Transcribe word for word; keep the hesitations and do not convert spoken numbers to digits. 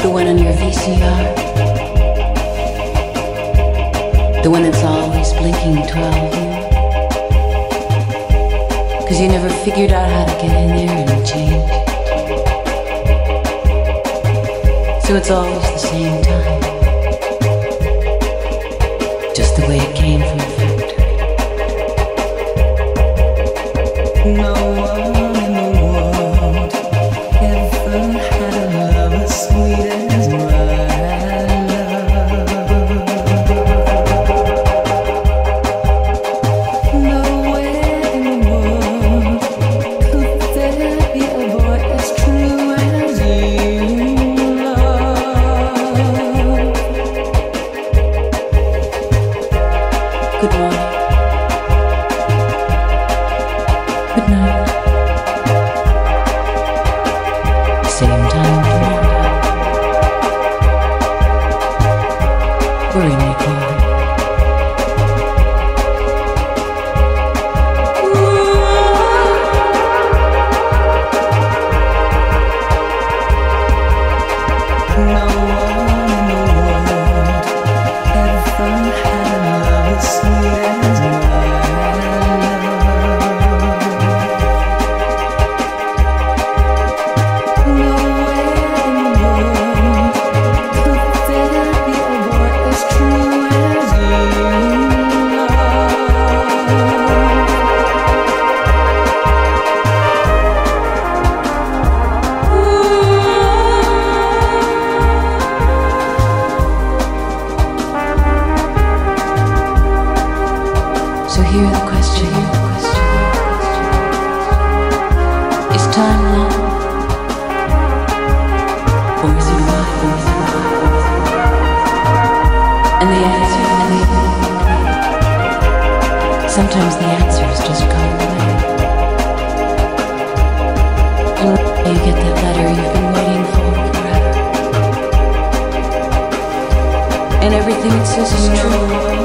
The one on your V C R. The one that's always blinking twelve. Cause you never figured out how to get in there and change it. So it's always the same time, just the way it came from the factory. No one in the world ever had a love as sweet as mine. And everything it says is true.